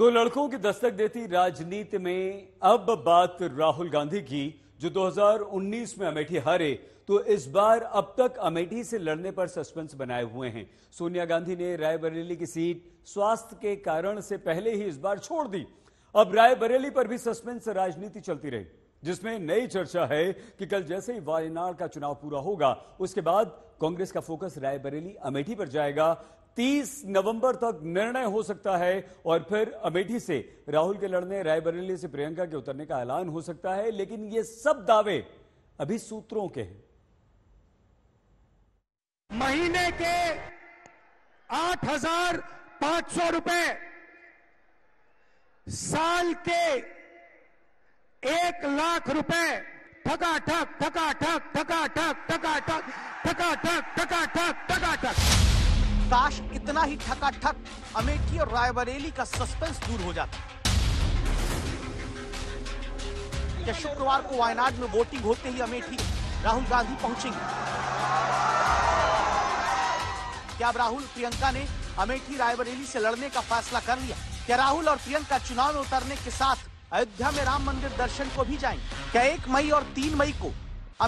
दो लड़कों की दस्तक देती राजनीति में अब बात राहुल गांधी की, जो 2019 में अमेठी हारे तो इस बार अब तक अमेठी से लड़ने पर सस्पेंस बनाए हुए हैं। सोनिया गांधी ने रायबरेली की सीट स्वास्थ्य के कारण से पहले ही इस बार छोड़ दी। अब रायबरेली पर भी सस्पेंस राजनीति चलती रही, जिसमें नई चर्चा है कि कल जैसे ही वायनाड का चुनाव पूरा होगा उसके बाद कांग्रेस का फोकस रायबरेली अमेठी पर जाएगा। 30 नवंबर तक निर्णय हो सकता है और फिर अमेठी से राहुल के लड़ने, रायबरेली से प्रियंका के उतरने का ऐलान हो सकता है, लेकिन ये सब दावे अभी सूत्रों के हैं। महीने के 8,500 रुपए, साल के 1,00,000 रुपए, ठकाठक ठकाठक ठकाठक ठकाठक ठकाठक ठकाठक ठकाठक। काश इतना ही ठकाठक अमेठी और रायबरेली का सस्पेंस दूर हो जाता। क्या शुक्रवार को वायनाड में वोटिंग होते ही अमेठी राहुल गांधी पहुंचेंगे? क्या अब राहुल प्रियंका ने अमेठी रायबरेली से लड़ने का फैसला कर लिया? क्या राहुल और प्रियंका चुनाव में उतरने के साथ अयोध्या में राम मंदिर दर्शन को भी जाएंगे? क्या 1 मई और 3 मई को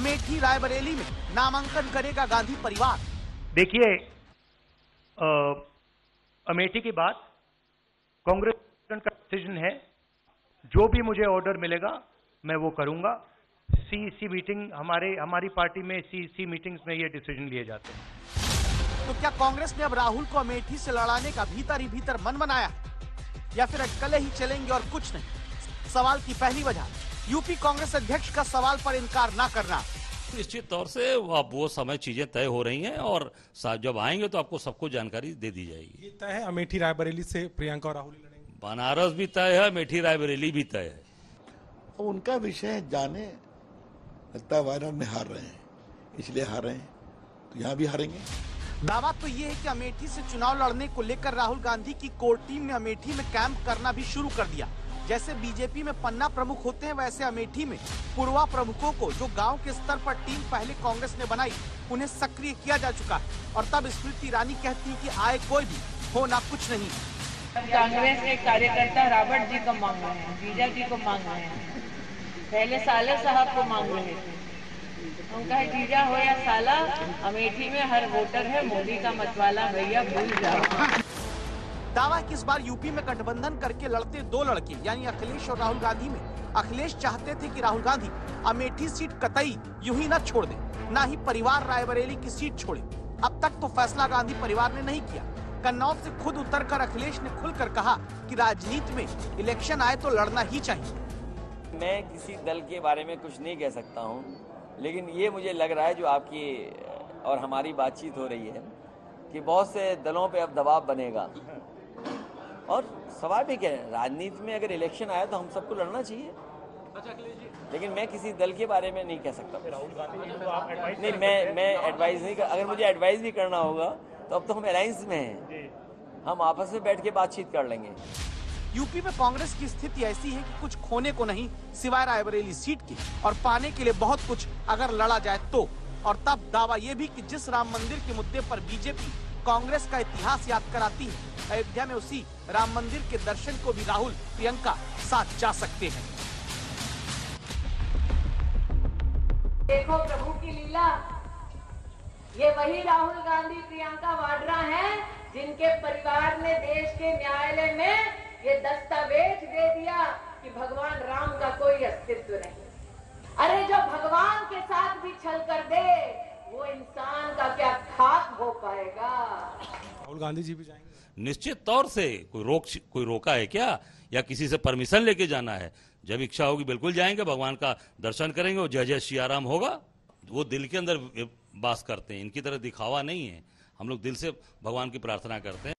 अमेठी रायबरेली में नामांकन करेगा गांधी परिवार? देखिए, अमेठी के बाद कांग्रेस का डिसीजन है। जो भी मुझे ऑर्डर मिलेगा मैं वो करूंगा। सीईसी मीटिंग हमारी पार्टी में सीईसी मीटिंग्स में ये डिसीजन लिए जाते हैं। तो क्या कांग्रेस ने अब राहुल को अमेठी से लड़ाने का भीतर ही भीतर मन बनाया, या फिर अटकलें ही चलेंगे और कुछ नहीं? सवाल की पहली वजह यूपी कांग्रेस अध्यक्ष का सवाल पर इनकार ना करना। निश्चित तौर से अब वो समय चीजें तय हो रही हैं और जब आएंगे तो आपको सबको जानकारी दे दी जाएगी। ये तय है अमेठी रायबरेली से प्रियंका और राहुल लड़ेंगे। बनारस भी तय है, अमेठी रायबरेली भी तय है। उनका विषय जाने, लगता है वायनाड में हार रहे हैं, इसलिए हार रहे हैं तो यहाँ भी हारेंगे। दावा तो ये है कि अमेठी से चुनाव लड़ने को लेकर राहुल गांधी की कोर टीम ने अमेठी में कैंप करना भी शुरू कर दिया। जैसे बीजेपी में पन्ना प्रमुख होते हैं, वैसे अमेठी में पूर्वा प्रमुखों को, जो गांव के स्तर पर टीम पहले कांग्रेस ने बनाई, उन्हें सक्रिय किया जा चुका है। और तब स्मृति ईरानी कहती है कि आए कोई भी, हो ना कुछ नहीं। कांग्रेस के कार्यकर्ता रावत जी को मांग रहे हैं, जीजा जी को मांग रहे हैं, पहले साले साहब को मांग रहे थे। उनका जीजा हो या साला, अमेठी में हर वोटर है, मोदी का मतवाला भैया भूल जाओ। दावा कि इस बार यूपी में गठबंधन करके लड़ते दो लड़के, यानी अखिलेश और राहुल गांधी में अखिलेश चाहते थे कि राहुल गांधी अमेठी सीट कतई यूं ही न छोड़ दे, ना ही परिवार रायबरेली की सीट छोड़े। अब तक तो फैसला गांधी परिवार ने नहीं किया। कन्नौज से खुद उतरकर अखिलेश ने खुलकर कहा कि राजनीति में इलेक्शन आए तो लड़ना ही चाहिए। मैं किसी दल के बारे में कुछ नहीं कह सकता हूँ, लेकिन ये मुझे लग रहा है, जो आपकी और हमारी बातचीत हो रही है, कि बहुत से दलों पर अब दबाव बनेगा। और सवाल भी क्या है, राजनीति में अगर इलेक्शन आया तो हम सबको लड़ना चाहिए। अच्छा अखिलेश जी, लेकिन मैं किसी दल के बारे में नहीं कह सकता। राहुल गांधी तो आप एडवाइस नहीं, मैं एडवाइस नहीं कर, अगर मुझे एडवाइस भी करना होगा तो अब तो हम अलायंस में हैं, हम आपस में बैठ के बातचीत कर लेंगे। यूपी में कांग्रेस की स्थिति ऐसी है कि कुछ खोने को नहीं सिवाय रायबरेली सीट के, और पाने के लिए बहुत कुछ अगर लड़ा जाए तो। और तब दावा ये भी कि जिस राम मंदिर के मुद्दे पर बीजेपी कांग्रेस का इतिहास याद कराती है, अयोध्या में उसी राम मंदिर के दर्शन को भी राहुल प्रियंका साथ जा सकते हैं। देखो प्रभु की लीला, ये वही राहुल गांधी प्रियंका वाड्रा हैं जिनके परिवार ने देश के न्यायालय में ये दस्तावेज दे दिया कि भगवान राम का कोई अस्तित्व नहीं। अरे जो भगवान के साथ भी छल कर दे, वो इंसान का क्या खाक हो पाएगा? राहुल गांधी जी भी जाएंगे निश्चित तौर से। कोई रोका है क्या, या किसी से परमिशन लेके जाना है? जब इच्छा होगी बिल्कुल जाएंगे, भगवान का दर्शन करेंगे और जय जय सियाराम होगा। वो दिल के अंदर वास करते हैं, इनकी तरह दिखावा नहीं है। हम लोग दिल से भगवान की प्रार्थना करते हैं।